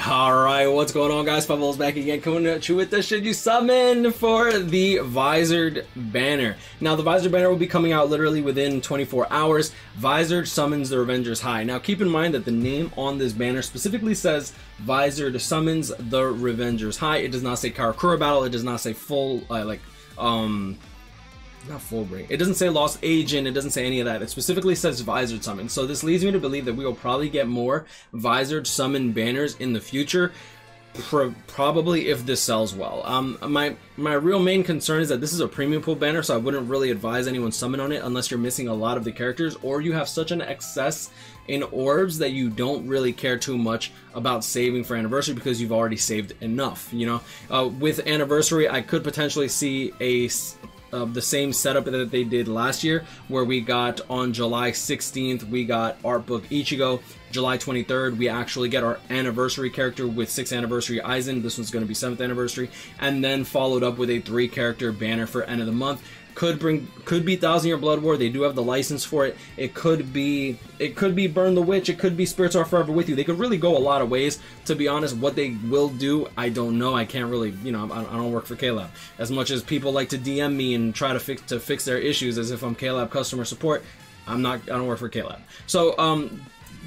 Alright, what's going on, guys? Pavel's back again, coming at you with the Shinji Summon for the Visored Banner. Now, the Visored Banner will be coming out literally within 24 hours. Visored Summons the Revengers High. Now, keep in mind that the name on this banner specifically says Visored Summons the Revengers High. It does not say Karakura Battle. It does not say full, not full break. It doesn't say lost agent. It doesn't say any of that. It specifically says Visored Summon. So this leads me to believe that we will probably get more Visored Summon banners in the future, probably if this sells well. My real main concern is that this is a premium pool banner, so I wouldn't really advise anyone summon on it unless you're missing a lot of the characters or you have such an excess in orbs that you don't really care too much about saving for anniversary because you've already saved enough, you know. With anniversary, I could potentially see a the same setup that they did last year, where we got on July 16th we got Artbook Ichigo, July 23rd we actually get our anniversary character with 6th anniversary Aizen. This one's going to be 7th anniversary, and then followed up with a 3 character banner for end of the month. Could be Thousand Year Blood War. They do have the license for it. It could be Burn the Witch. It could be Spirits Are Forever With You. They could really go a lot of ways. To be honest, what they will do, I don't know. I can't really, you know, I don't work for KLab. As much as people like to DM me and try to fix their issues as if I'm KLab customer support, I don't work for KLab. So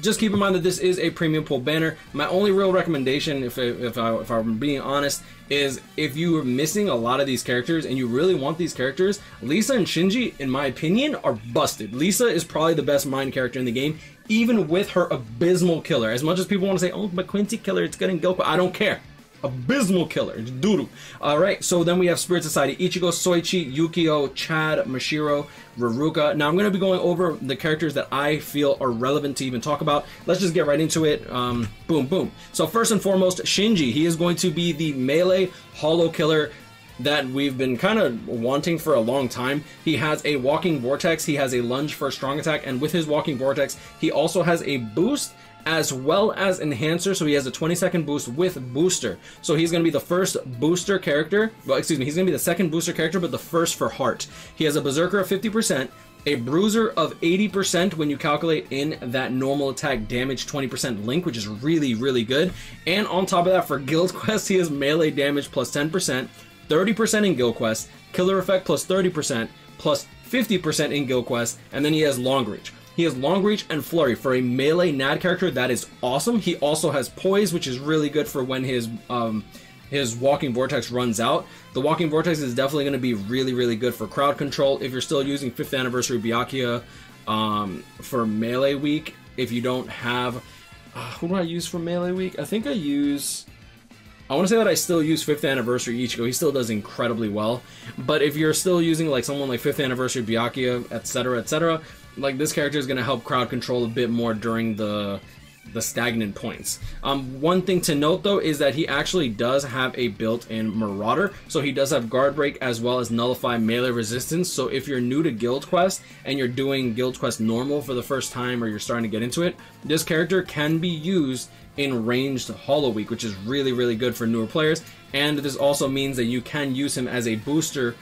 just keep in mind that this is a premium pool banner. My only real recommendation, if I'm being honest, is if you are missing a lot of these characters and you really want these characters, Lisa and Shinji, in my opinion, are busted. Lisa is probably the best mind character in the game, even with her abysmal killer. As much as people want to say, oh, but Quincy killer, it's getting Guild Quest, I don't care. Abysmal killer, doo-doo. All right, so then we have Spirit Society Ichigo, Soichi, Yukio, Chad, Mashiro, Riruka. Now I'm going to be going over the characters that I feel are relevant to even talk about. Let's just get right into it. Boom, boom. So first and foremost, Shinji. He is going to be the melee hollow killer that we've been kind of wanting for a long time. He has a walking vortex, he has a lunge for a strong attack, and with his walking vortex, he also has a boost as well as enhancer, so he has a 20-second boost with booster. So he's going to be the first booster character, well, excuse me, he's going to be the second booster character, but the first for heart. He has a berserker of 50%, a bruiser of 80% when you calculate in that normal attack damage 20% link, which is really, really good. And on top of that, for Guild Quest, he has melee damage plus 10%, 30% in Guild Quest, killer effect plus 30%, plus 50% in Guild Quest, and then he has long reach. He has long reach and flurry for a melee NAD character. That is awesome. He also has poise, which is really good for when his walking vortex runs out. The walking vortex is definitely going to be really, really good for crowd control if you're still using 5th anniversary Byakuya for melee week. If you don't have, who do I use for melee week? I think I want to say that I still use 5th Anniversary Ichigo. He still does incredibly well. But if you're still using like someone like 5th Anniversary Byakuya, etc., etc., like this character is going to help crowd control a bit more during the stagnant points. One thing to note though is that he actually does have a built-in Marauder, so he does have Guard Break as well as Nullify Melee Resistance. So if you're new to Guild Quest and you're doing Guild Quest Normal for the first time, or you're starting to get into it, this character can be used in ranged Hollow Week, which is really, really good for newer players. And this also means that you can use him as a booster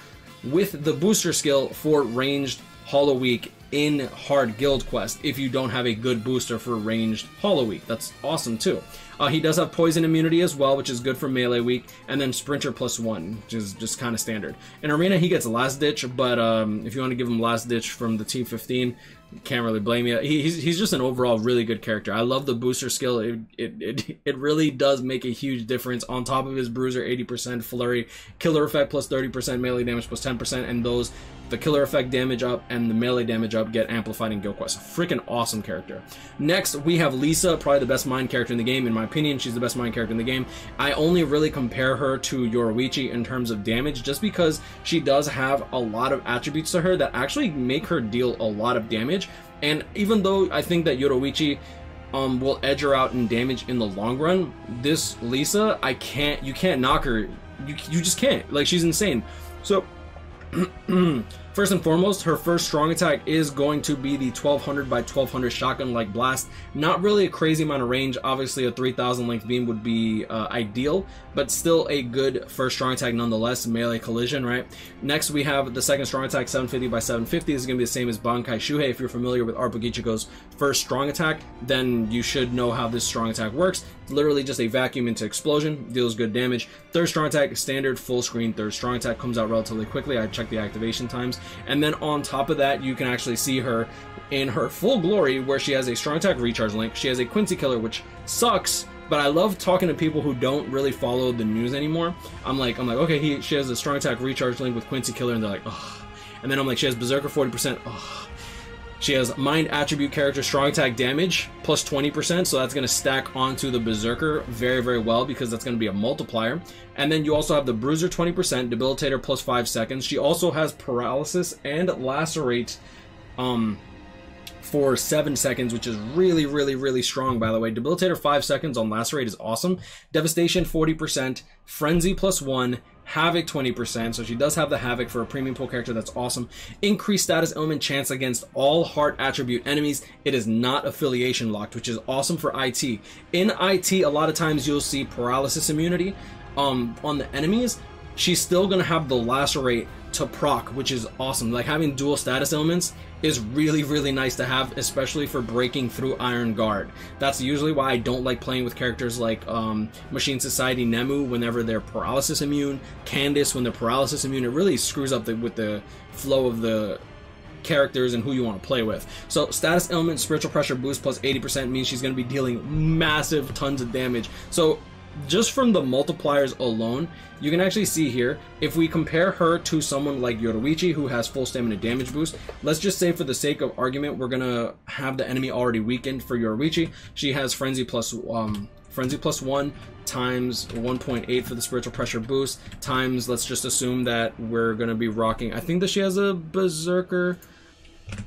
with the booster skill for ranged Hollow Week in hard Guild Quest if you don't have a good booster for ranged Hollow Week. That's awesome too. He does have poison immunity as well, which is good for melee week, and then sprinter plus 1, which is just kind of standard. In arena he gets last ditch, but if you want to give him last ditch from the team 15, can't really blame you. He's just an overall really good character. I love the booster skill. It really does make a huge difference. On top of his bruiser 80% flurry, killer effect plus 30%, melee damage plus 10%, and the killer effect damage up and the melee damage up get amplified in Guild Quest. Freaking awesome character. Next we have Lisa, probably the best mind character in the game. In my opinion, she's the best mind character in the game. I only really compare her to Yoruichi in terms of damage, just because she does have a lot of attributes to her that actually make her deal a lot of damage. And even though I think that Yoruichi will edge her out in damage in the long run, this Lisa, you can't knock her. You just can't. Like, she's insane. So First and foremost, her first strong attack is going to be the 1200 by 1200 shotgun-like blast. Not really a crazy amount of range. Obviously, a 3000 length beam would be ideal, but still a good first strong attack nonetheless. Melee collision, right? Next, we have the second strong attack, 750 by 750. This is going to be the same as Bankai Shuhei. If you're familiar with Artbook Ichigo's first strong attack, then you should know how this strong attack works. It's literally just a vacuum into explosion, deals good damage. Third strong attack, standard full screen. Third strong attack comes out relatively quickly. I checked the activation times. And then on top of that, you can actually see her in her full glory, where she has a strong attack recharge link. She has a Quincy killer, which sucks, but I love talking to people who don't really follow the news anymore. I'm like, okay, she has a strong attack recharge link with Quincy killer, and they're like, oh. And then I'm like, she has Berserker 40%, oh. She has Mind Attribute Character Strong Attack Damage, plus 20%, so that's going to stack onto the Berserker very, very well, because that's going to be a multiplier. And then you also have the Bruiser 20%, Debilitator plus 5 seconds. She also has Paralysis and Lacerate for 7 seconds, which is really, really, really strong, by the way. Debilitator 5 seconds on Lacerate is awesome. Devastation 40%, Frenzy plus 1, Havoc 20%, so she does have the Havoc for a premium pool character. That's awesome. Increased status ailment chance against all heart attribute enemies. It is not affiliation locked, which is awesome for IT. In IT, a lot of times you'll see paralysis immunity on the enemies. She's still going to have the Lacerate to proc, which is awesome. Like, having dual status ailments is really, really nice to have, especially for breaking through Iron Guard. That's usually why I don't like playing with characters like Machine Society Nemu whenever they're paralysis immune, Candace when they're paralysis immune. It really screws up with the flow of the characters and who you want to play with. So status ailment, spiritual pressure boost plus 80% means she's going to be dealing massive tons of damage. So just from the multipliers alone, you can actually see here, if we compare her to someone like Yoruichi, who has full stamina damage boost, let's just say for the sake of argument, we're going to have the enemy already weakened for Yoruichi. She has Frenzy plus 1 times 1.8 for the spiritual pressure boost, times, let's just assume that we're going to be rocking, I think that she has a Berserker.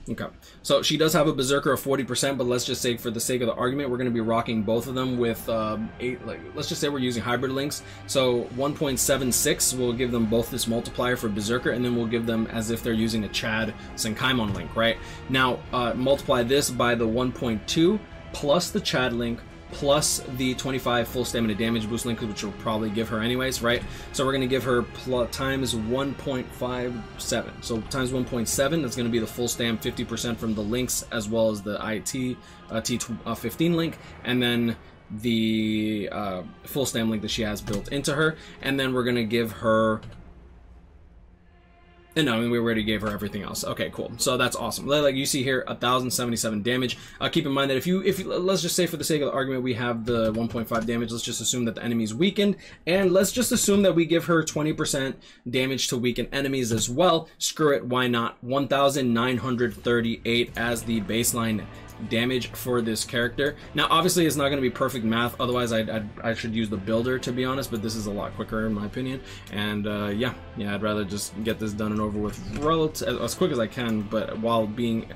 Okay, so she does have a Berserker of 40%, but let's just say for the sake of the argument, we're going to be rocking both of them with let's just say we're using hybrid links. So 1.76 will give them both this multiplier for Berserker, and then we'll give them as if they're using a Chad Senkaimon link, right? Now, multiply this by the 1.2 plus the Chad link plus the 25 full stamina damage boost link, which will probably give her anyways, right? So we're going to give her times 1.57. So times 1.7, that's going to be the full stam 50% from the links, as well as the IT T15 link, and then the full stam link that she has built into her. And then we're going to give her... And no, I mean, we already gave her everything else. Okay, cool. So that's awesome. Like you see here, 1,077 damage. Keep in mind that if you, let's just say for the sake of the argument, we have the 1.5 damage. Let's just assume that the enemy's weakened, and let's just assume that we give her 20% damage to weaken enemies as well. Screw it, why not? 1,938 as the baseline damage for this character. Now, obviously, it's not going to be perfect math. Otherwise, I should use the builder, to be honest, but this is a lot quicker, in my opinion. And yeah, I'd rather just get this done and over with as quick as I can, but while being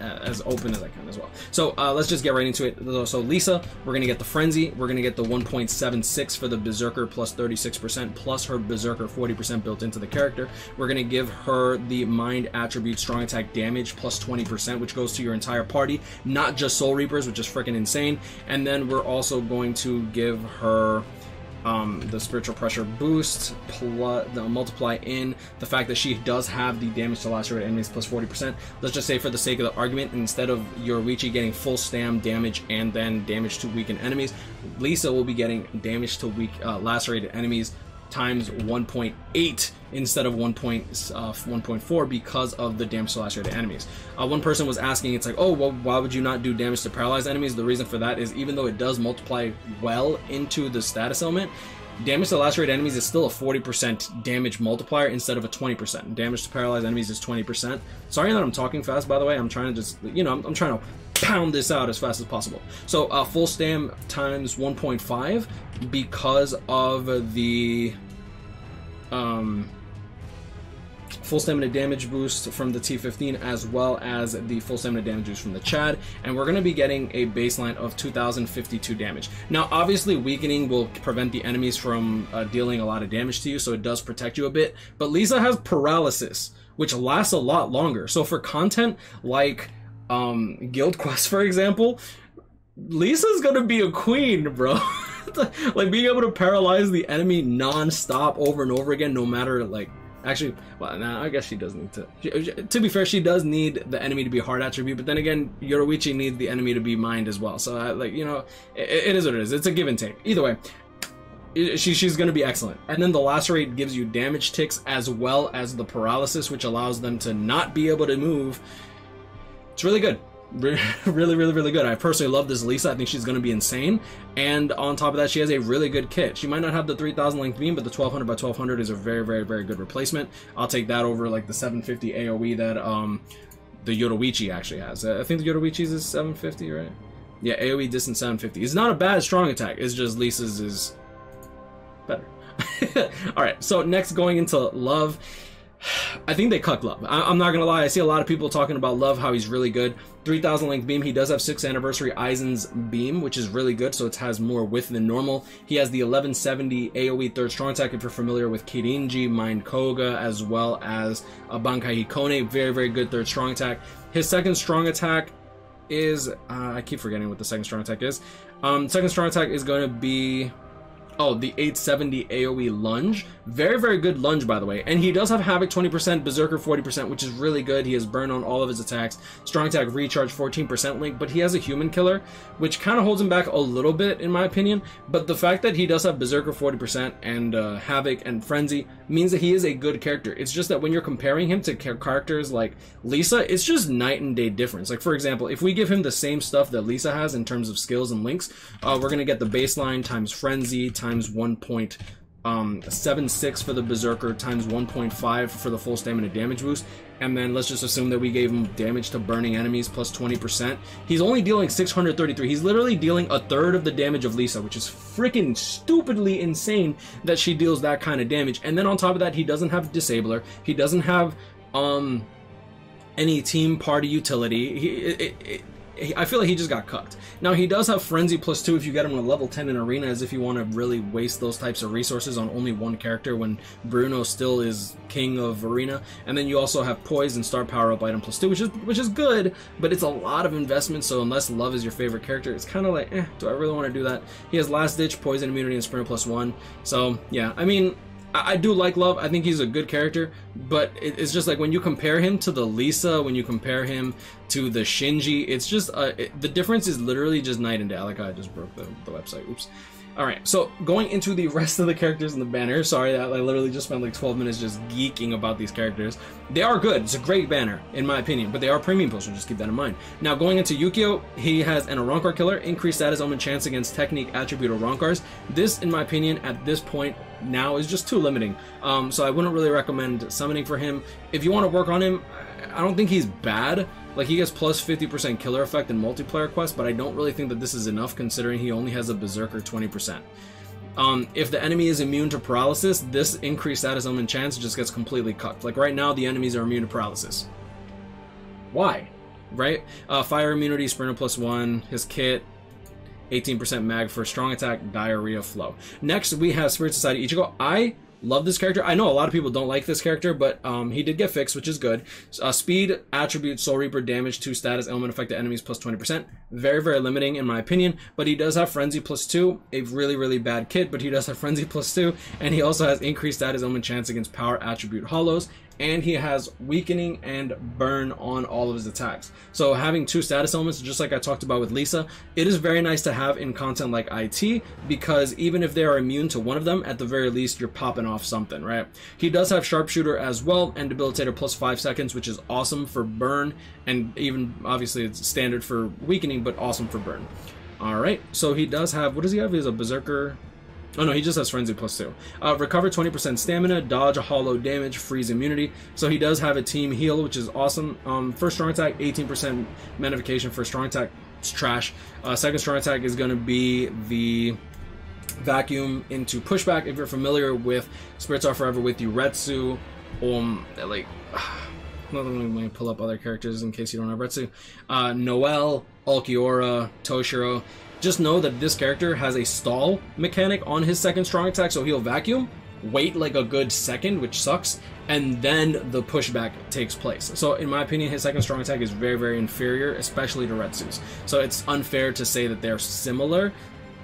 as open as I can as well. So let's just get right into it. So Lisa, we're going to get the Frenzy. We're going to get the 1.76 for the Berserker plus 36%, plus her Berserker 40% built into the character. We're going to give her the Mind Attribute Strong Attack Damage plus 20%, which goes to your entire party, not just Soul Reapers, which is freaking insane. And then we're also going to give her... the spiritual pressure boost plus the multiply in the fact that she does have the damage to lacerate enemies plus 40%. Let's just say for the sake of the argument, instead of Yoruichi getting full stam damage and then damage to weaken enemies, Lisa will be getting damage to weak lacerated enemies times 1.8 instead of 1.4 because of the damage to lacerated enemies. One person was asking, it's like, oh, well, why would you not do damage to paralyzed enemies? The reason for that is even though it does multiply well into the status element, damage to lacerated enemies is still a 40% damage multiplier instead of a 20%. Damage to paralyzed enemies is 20%. Sorry that I'm talking fast, by the way. I'm trying to just, you know, I'm trying to pound this out as fast as possible. So full stam times 1.5 because of the full stamina damage boost from the T15 as well as the full stamina damage boost from the Chad, and we're going to be getting a baseline of 2052 damage. Now obviously weakening will prevent the enemies from dealing a lot of damage to you, so it does protect you a bit, but Lisa has paralysis, which lasts a lot longer. So for content like Guild Quest, for example, Lisa's gonna be a queen, bro. Like being able to paralyze the enemy non-stop over and over again, no matter like, actually, well, nah, I guess she does need to. To be fair, she does need the enemy to be hard attribute, but then again, Yoruichi needs the enemy to be mind as well. So like, you know, it is what it is. It's a give and take. Either way, she's gonna be excellent. And then the lacerate gives you damage ticks as well as the paralysis, which allows them to not be able to move. It's really good. Really good. I personally love this Lisa. I think she's going to be insane, and on top of that, she has a really good kit. She might not have the 3000 length beam, but the 1200 by 1200 is a very good replacement. I'll take that over like the 750 AoE that the Yoruichi actually has. I think the Yoruichi's is 750, right? Yeah, AoE distance 750. It's not a bad strong attack, it's just Lisa's is better. Alright, so next, going into Love, I think they cucked Love. I'm not gonna lie, I see a lot of people talking about Love, how he's really good. 3000 length beam, he does have 6th anniversary Aizen's beam, which is really good, so it has more width than normal. He has the 1170 AoE 3rd strong attack, if you're familiar with Kirinji, Mind Koga, as well as Bankai Hikone. Very good 3rd strong attack. His 2nd strong attack is... I keep forgetting what the 2nd strong attack is. 2nd strong attack is going to be... oh, the 870 AoE lunge. Very good lunge, by the way. And he does have Havoc 20%, Berserker 40%, which is really good. He has burn on all of his attacks. Strong attack recharge 14% link, but he has a human killer, which kind of holds him back a little bit, in my opinion. But the fact that he does have Berserker 40% and Havoc and Frenzy means that he is a good character. It's just that when you're comparing him to characters like Lisa, it's just night and day difference. Like, for example, if we give him the same stuff that Lisa has in terms of skills and links, we're going to get the baseline times Frenzy, times 1.76 for the Berserker, times 1.5 for the full stamina damage boost, and then let's just assume that we gave him damage to burning enemies plus 20%. He's only dealing 633. He's literally dealing a third of the damage of Lisa, which is freaking stupidly insane that she deals that kind of damage. And then on top of that, he doesn't have Disabler. He doesn't have any team party utility. I feel like he just got cucked. Now he does have Frenzy plus 2 if you get him to level 10 in Arena, as if you want to really waste those types of resources on only one character when Bruno still is king of Arena. And then you also have Poise and Star Power Up item plus 2, which is good, but it's a lot of investment, so unless Love is your favorite character, it's kind of like, eh, do I really want to do that? He has Last Ditch, Poison Immunity, and Sprinter plus 1. So yeah, I mean, I do like Love. I think he's a good character, but it's just like when you compare him to the Lisa, when you compare him to the Shinji, it's just the difference is literally just night and day. Like, I just broke the website, oops. Alright, so going into the rest of the characters in the banner, sorry, I literally just spent like 12 minutes just geeking about these characters. They are good, it's a great banner, in my opinion, but they are premium posts, so just keep that in mind. Now, going into Yukio, he has an Aronkar killer, increased status, omen chance against technique, attribute, Aronkars. This, in my opinion, at this point now is just too limiting, so I wouldn't really recommend summoning for him. If you want to work on him, I don't think he's bad. Like, he gets plus 50% killer effect in multiplayer quests, but I don't really think that this is enough considering he only has a Berserker 20%. If the enemy is immune to paralysis, this increased status omen chance just gets completely cucked. Like, right now, the enemies are immune to paralysis. Why? Right? Fire immunity, Sprinter plus 1, his kit, 18% mag for strong attack, diarrhea, flow. Next, we have Spirit Society Ichigo. I love this character. I know a lot of people don't like this character, but he did get fixed, which is good. Speed, attribute, Soul Reaper, damage, 2 status, element effect to enemies, plus 20%. Very limiting in my opinion, but he does have Frenzy plus 2, a really bad kit, but he does have Frenzy plus 2, and he also has increased status, element chance against power, attribute, hollows, and he has weakening and burn on all of his attacks. So having 2 status elements, just like I talked about with Lisa, it is very nice to have in content like IT, because even if they are immune to one of them, at the very least you're popping off something, right? He does have Sharpshooter as well, and Debilitator plus 5 seconds, which is awesome for burn, and even obviously it's standard for weakening, but awesome for burn. Alright, so he does have, what does he have? He has a Berserker... oh no, he just has Frenzy plus 2. Recover 20% stamina, dodge, hollow damage, freeze immunity. So he does have a team heal, which is awesome. First strong attack, 18% magnification for strong attack. It's trash. Second strong attack is going to be the vacuum into pushback. If you're familiar with Spirits Are Forever With You, Retsu, like, I'm going to pull up other characters in case you don't know Retsu. Noel, Alkiora, Toshiro. Just know that this character has a stall mechanic on his second strong attack, so he'll vacuum, wait like a good second, which sucks, and then the pushback takes place. So in my opinion, his second strong attack is very, very inferior, especially to Retsu's. So it's unfair to say that they're similar.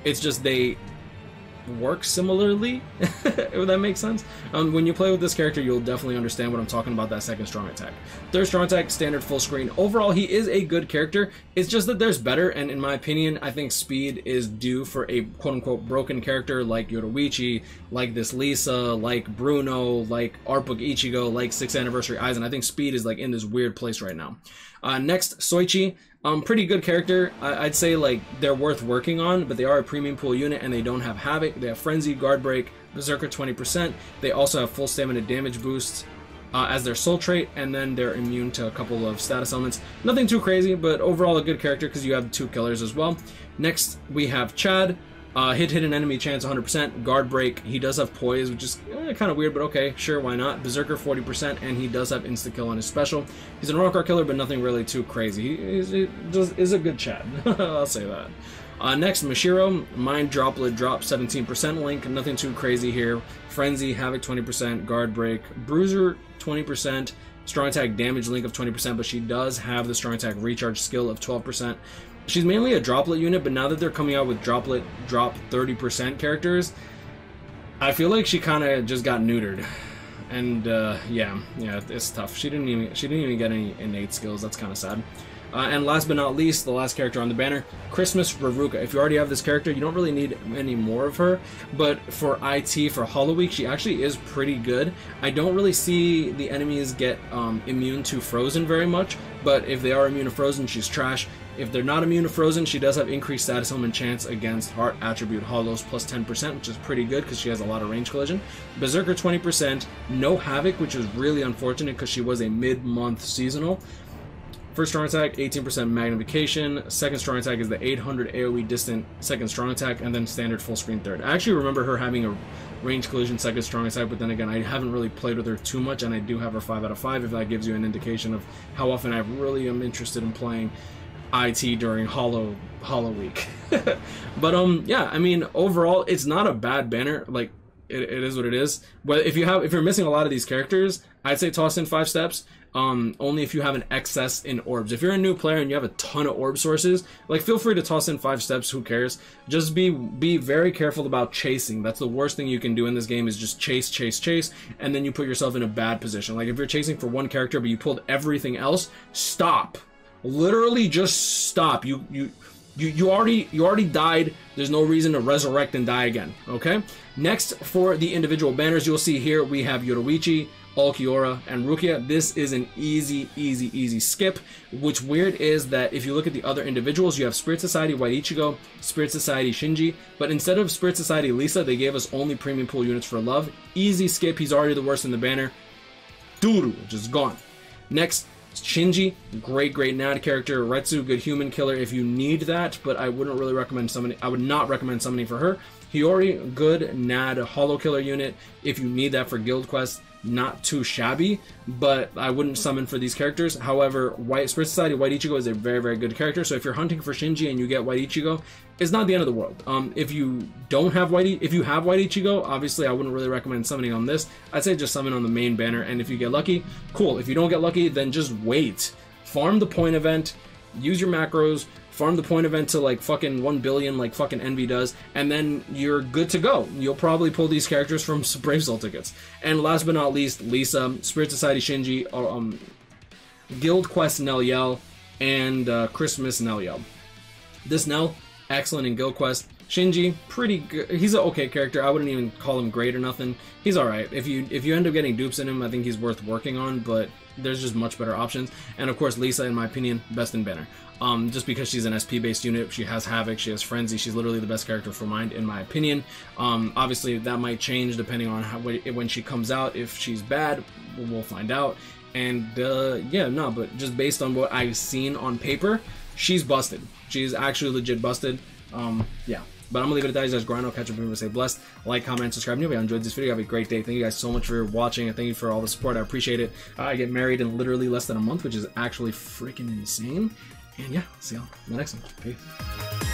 It's just they work similarly, if that makes sense. When you play with this character, you'll definitely understand what I'm talking about, that second strong attack. Third strong attack, standard full screen. Overall, he is a good character. It's just that there's better, and in my opinion, I think speed is due for a quote-unquote broken character like Yoruichi, like this Lisa, like Bruno, like Artbook Ichigo, like 6th Anniversary Aizen. I think speed is like in this weird place right now. Next, Soichi. Pretty good character. I'd say like they're worth working on, but they are a premium pool unit and they don't have Havoc. They have Frenzy, Guard Break, Berserker 20%. They also have full stamina damage boosts as their soul trait, and then they're immune to a couple of status elements. Nothing too crazy, but overall a good character because you have two killers as well. Next, we have Chad. Hit an enemy chance 100%, guard break, he does have poise, which is kind of weird, but okay, sure, why not. Berserker 40%, and he does have insta-kill on his special. He's an Aronkar killer, but nothing really too crazy. He is a good Chad, I'll say that. Next, Mashiro, Mind Droplet Drop 17% link, nothing too crazy here. Frenzy, Havoc 20%, guard break, Bruiser 20%, strong attack damage link of 20%, but she does have the strong attack recharge skill of 12%. She's mainly a droplet unit, but now that they're coming out with droplet drop 30% characters, I feel like she kind of just got neutered, and yeah, it's tough. She didn't even get any innate skills. That's kind of sad. And last but not least, the last character on the banner, Christmas Riruka. If you already have this character, you don't really need any more of her, but for IT, for Hollow Week, she actually is pretty good. I don't really see the enemies get immune to Frozen very much, but if they are immune to Frozen, she's trash. If they're not immune to Frozen, she does have increased status element chance against Heart Attribute Hollows plus 10%, which is pretty good because she has a lot of range collision. Berserker 20%, no Havoc, which is really unfortunate because she was a mid-month seasonal. First strong attack, 18% magnification. Second strong attack is the 800 AoE distant second strong attack, and then standard full screen third. I actually remember her having a range collision second strong attack, but then again, I haven't really played with her too much, and I do have her 5 out of 5, if that gives you an indication of how often I really am interested in playing IT during Hollow Week. But yeah, I mean, overall, it's not a bad banner. Like, it is what it is. But if you're missing a lot of these characters, I'd say toss in 5 steps. Only if you have an excess in orbs. If you're a new player and you have a ton of orb sources, like, feel free to toss in 5 steps, who cares. Just be very careful about chasing. That's the worst thing you can do in this game, is just chase, and then you put yourself in a bad position. Like, if you're chasing for one character but you pulled everything else, stop. Literally just stop. You already died. There's no reason to resurrect and die again, okay? Next, for the individual banners, you'll see here we have Yoruichi, Alkiora, and Rukia. This is an easy skip. What's weird is that if you look at the other individuals, you have Spirit Society White Ichigo, Spirit Society Shinji, but instead of Spirit Society Lisa, they gave us only premium pool units for Love. Easy skip, he's already the worst in the banner. Duru, just gone. Next, Shinji, great NAD character. Retsu, good human killer if you need that, but I wouldn't really recommend summoning. I would not recommend summoning for her. Hiyori, good NAD hollow killer unit if you need that for guild quest. Not too shabby, but I wouldn't summon for these characters. However, Spirit Society White Ichigo is a very good character, so if you're hunting for Shinji and you get White Ichigo, it's not the end of the world. If you have White Ichigo, obviously I wouldn't really recommend summoning on this. I'd say just summon on the main banner, and if you get lucky, cool. If you don't get lucky, then just wait. Farm the point event, use your macros, farm the point event to like fucking 1 billion like fucking Envy does, and then you're good to go. You'll probably pull these characters from Brave Soul tickets. And last but not least, Lisa, Spirit Society Shinji, Guild Quest Nelliel, and Christmas Nelliel. This Nell, excellent in Guild Quest. Shinji, pretty good. He's an okay character. I wouldn't even call him great or nothing. He's alright. If you end up getting dupes in him, I think he's worth working on, but there's just much better options. And of course, Lisa, in my opinion, best in banner. Just because she's an SP-based unit, she has Havoc, she has Frenzy, she's literally the best character for Mind, in my opinion. Obviously, that might change depending on when she comes out. If she's bad, we'll find out. And yeah, no, but just based on what I've seen on paper, she's busted. She's actually legit busted. Yeah. But I'm gonna leave it at that. You guys grind out, catch up, remember to stay blessed. Like, comment, subscribe. If you enjoyed this video, have a great day. Thank you guys so much for watching, and thank you for all the support. I appreciate it. I get married in literally less than a month, which is actually freaking insane. And yeah, see y'all in the next one. Peace.